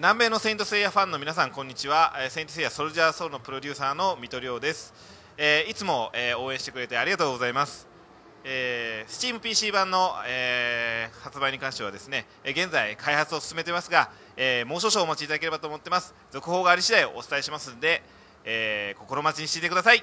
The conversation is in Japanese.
南米のセイントセイヤファンの皆さん、こんにちは。セイントセイヤソルジャーソウルのプロデューサーの水戸亮です。いつも応援してくれてありがとうございます。Steam PC 版の発売に関してはですね、現在開発を進めてますが、もう少々お待ちいただければと思ってます。続報があり次第お伝えしますので、心待ちにしていてください。